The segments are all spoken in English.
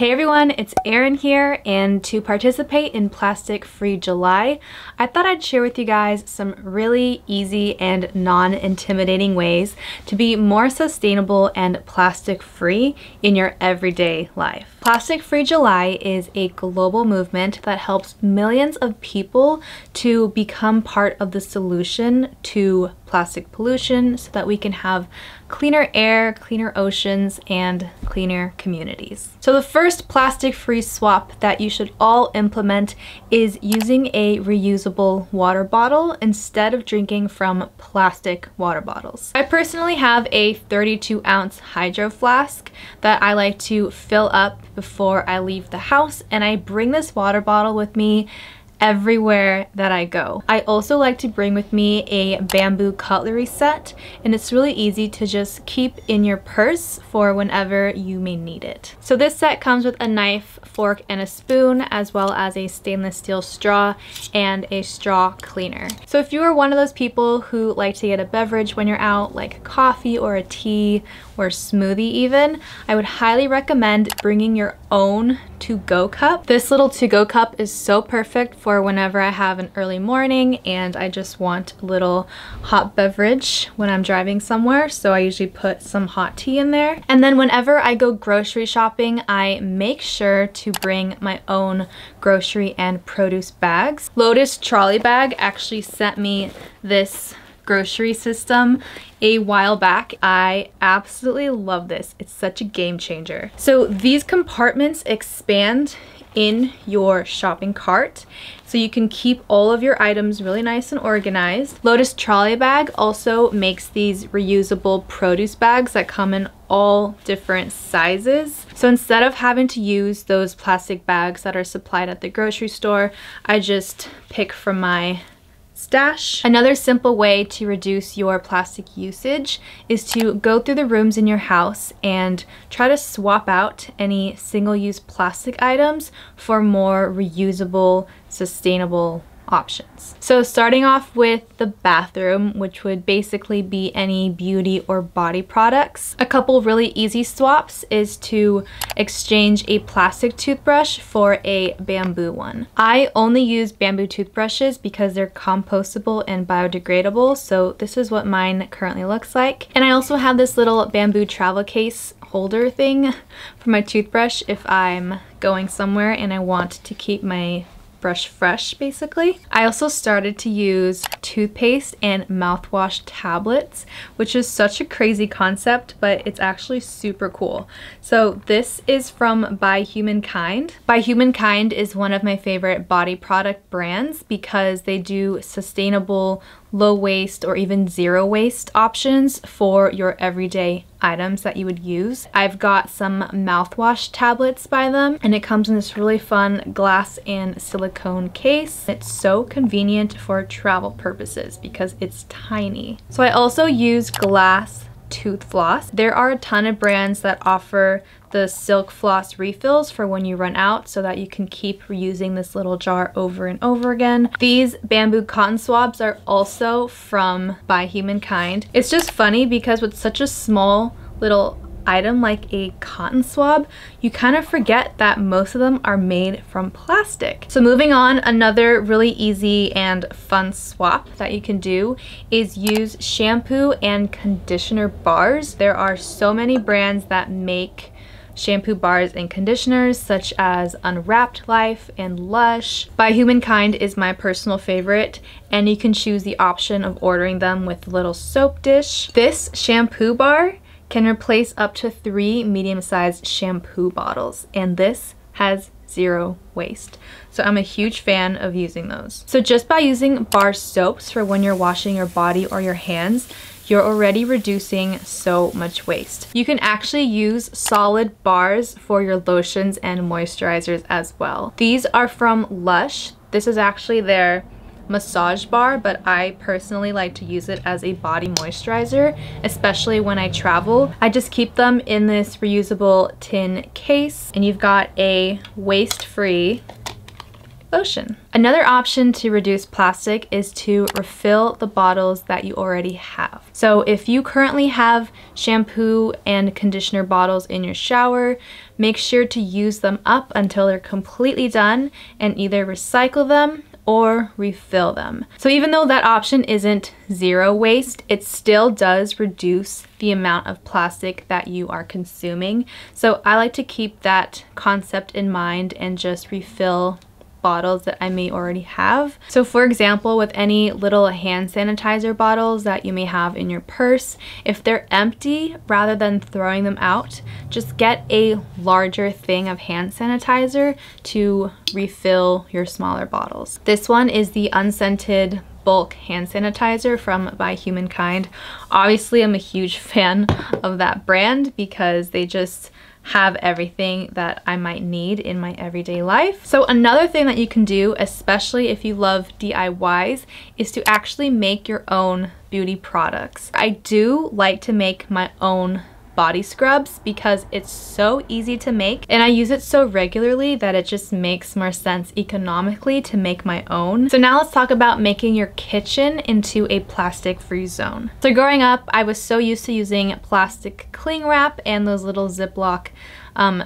Hey everyone, it's Erin here, and to participate in Plastic Free July, I thought I'd share with you guys some really easy and non-intimidating ways to be more sustainable and plastic-free in your everyday life. Plastic Free July is a global movement that helps millions of people to become part of the solution to plastic pollution so that we can have cleaner air, cleaner oceans, and cleaner communities. So the first plastic-free swap that you should all implement is using a reusable water bottle instead of drinking from plastic water bottles. I personally have a 32-ounce Hydro Flask that I like to fill up before I leave the house, and I bring this water bottle with me everywhere that I go. I also like to bring with me a bamboo cutlery set, and it's really easy to just keep in your purse for whenever you may need it. So this set comes with a knife, fork, and a spoon, as well as a stainless steel straw and a straw cleaner. So if you are one of those people who like to get a beverage when you're out, like coffee or a tea or smoothie even, I would highly recommend bringing your own to-go cup. This little to-go cup is so perfect for whenever I have an early morning and I just want a little hot beverage when I'm driving somewhere, so I usually put some hot tea in there. And then whenever I go grocery shopping, I make sure to bring my own grocery and produce bags. Lotus Trolley Bag actually sent me this grocery system a while back. I absolutely love this. It's such a game changer. So these compartments expand in your shopping cart, so you can keep all of your items really nice and organized. Lotus Trolley Bag also makes these reusable produce bags that come in all different sizes. So instead of having to use those plastic bags that are supplied at the grocery store, I just pick from my stash. Another simple way to reduce your plastic usage is to go through the rooms in your house and try to swap out any single-use plastic items for more reusable, sustainable options. So starting off with the bathroom, which would basically be any beauty or body products, a couple really easy swaps is to exchange a plastic toothbrush for a bamboo one. I only use bamboo toothbrushes because they're compostable and biodegradable, so this is what mine currently looks like. And I also have this little bamboo travel case holder thing for my toothbrush if I'm going somewhere and I want to keep my brush fresh, basically. I also started to use toothpaste and mouthwash tablets, which is such a crazy concept, but it's actually super cool. So this is from By Humankind. By Humankind is one of my favorite body product brands because they do sustainable, low waste, or even zero waste options for your everyday items that you would use. I've got some mouthwash tablets by them, and it comes in this really fun glass and silicone case. It's so convenient for travel purposes because it's tiny. So I also use glass tooth floss. There are a ton of brands that offer the silk floss refills for when you run out so that you can keep reusing this little jar over and over again. These bamboo cotton swabs are also from By Humankind. It's just funny because with such a small little item like a cotton swab, you kind of forget that most of them are made from plastic. So moving on, another really easy and fun swap that you can do is use shampoo and conditioner bars. There are so many brands that make shampoo bars and conditioners, such as Unwrapped Life and Lush. By Humankind is my personal favorite, and you can choose the option of ordering them with a little soap dish. This shampoo bar can replace up to 3 medium-sized shampoo bottles, and this has zero waste. So I'm a huge fan of using those. So just by using bar soaps for when you're washing your body or your hands, you're already reducing so much waste. You can actually use solid bars for your lotions and moisturizers as well. These are from Lush. This is actually their massage bar, but I personally like to use it as a body moisturizer, especially when I travel. I just keep them in this reusable tin case, and you've got a waste-free lotion. Another option to reduce plastic is to refill the bottles that you already have. So if you currently have shampoo and conditioner bottles in your shower, Make sure to use them up until they're completely done and either recycle them or refill them. So even though that option isn't zero waste, it still does reduce the amount of plastic that you are consuming. So I like to keep that concept in mind and just refill bottles that I may already have. So for example, with any little hand sanitizer bottles that you may have in your purse, if they're empty, rather than throwing them out, just get a larger thing of hand sanitizer to refill your smaller bottles. This one is the unscented bulk hand sanitizer from By Humankind. Obviously, I'm a huge fan of that brand because they just have everything that I might need in my everyday life. So another thing that you can do, especially if you love DIYs, is to actually make your own beauty products. I do like to make my own body scrubs because it's so easy to make and I use it so regularly that it just makes more sense economically to make my own. So now let's talk about making your kitchen into a plastic-free zone. So growing up, I was so used to using plastic cling wrap and those little Ziploc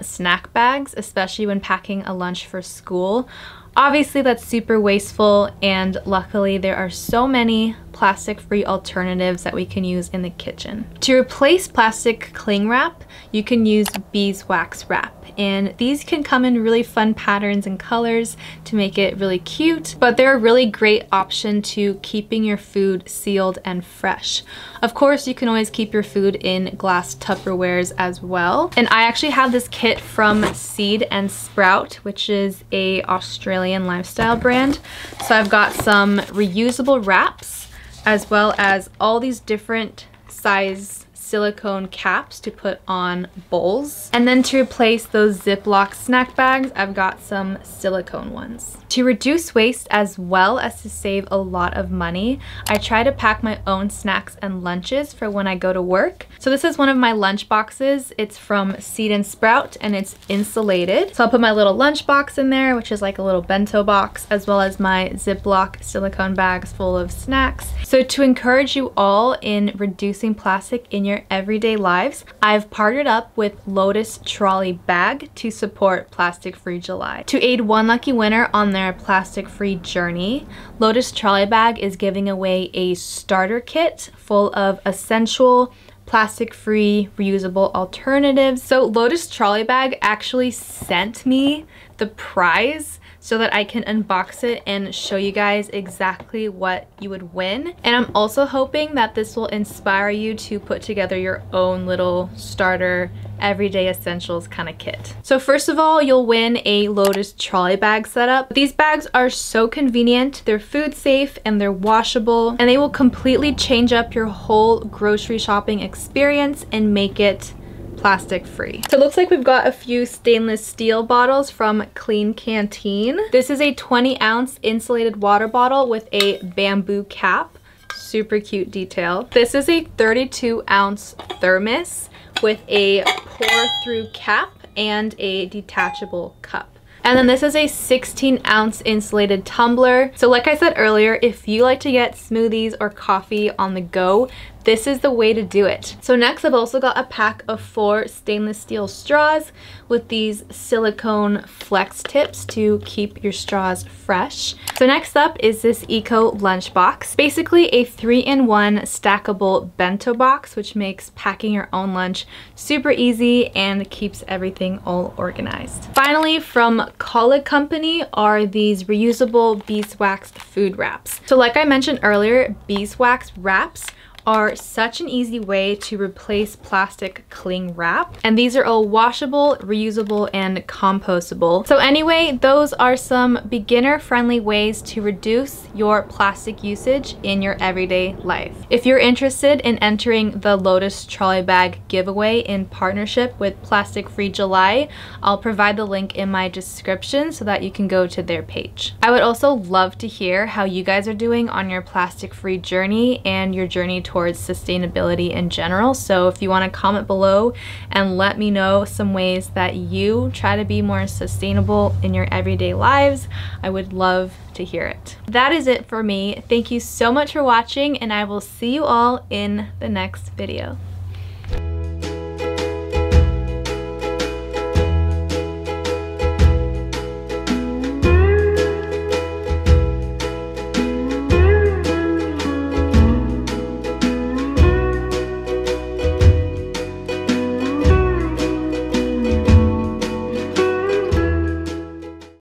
snack bags, especially when packing a lunch for school. Obviously, that's super wasteful, and luckily there are so many plastic-free alternatives that we can use in the kitchen. To replace plastic cling wrap, you can use beeswax wrap, and these can come in really fun patterns and colors to make it really cute, but they're a really great option to keeping your food sealed and fresh. Of course, you can always keep your food in glass Tupperwares as well, and I actually have this kit from Seed and Sprout, which is an Australian lifestyle brand. So I've got some reusable wraps as well as all these different size silicone caps to put on bowls. And then to replace those Ziploc snack bags, I've got some silicone ones. To reduce waste as well as to save a lot of money, I try to pack my own snacks and lunches for when I go to work. So this is one of my lunch boxes. It's from Seed and Sprout and it's insulated. So I'll put my little lunch box in there, which is like a little bento box, as well as my Ziploc silicone bags full of snacks. So to encourage you all in reducing plastic in your everyday lives, I've partnered up with Lotus Trolley Bag to support Plastic Free July. To aid one lucky winner on their plastic free journey, Lotus Trolley Bag is giving away a starter kit full of essential plastic-free reusable alternatives. So Lotus Trolley Bag actually sent me the prize so that I can unbox it and show you guys exactly what you would win. And I'm also hoping that this will inspire you to put together your own little starter everyday essentials kind of kit. So first of all, you'll win a Lotus Trolley Bag setup. These bags are so convenient, they're food safe, and they're washable, and they will completely change up your whole grocery shopping experience and make it plastic free. So it looks like we've got a few stainless steel bottles from Klean Kanteen. This is a 20-ounce insulated water bottle with a bamboo cap. Super cute detail. This is a 32-ounce thermos with a pour-through cap and a detachable cup. And then this is a 16-ounce insulated tumbler. So like I said earlier, if you like to get smoothies or coffee on the go, this is the way to do it. So next, I've also got a pack of 4 stainless steel straws with these silicone flex tips to keep your straws fresh. So next up is this Eco Lunchbox. Basically a 3-in-1 stackable bento box, which makes packing your own lunch super easy and keeps everything all organized. Finally, from Kala Company are these reusable beeswax food wraps. So like I mentioned earlier, beeswax wraps are such an easy way to replace plastic cling wrap, and these are all washable, reusable, and compostable. So anyway, those are some beginner-friendly ways to reduce your plastic usage in your everyday life. If you're interested in entering the Lotus Trolley Bag giveaway in partnership with Plastic Free July, I'll provide the link in my description so that you can go to their page. I would also love to hear how you guys are doing on your plastic-free journey and your journey towards sustainability in general. So if you want to comment below and let me know some ways that you try to be more sustainable in your everyday lives, I would love to hear it. That is it for me. Thank you so much for watching, and I will see you all in the next video.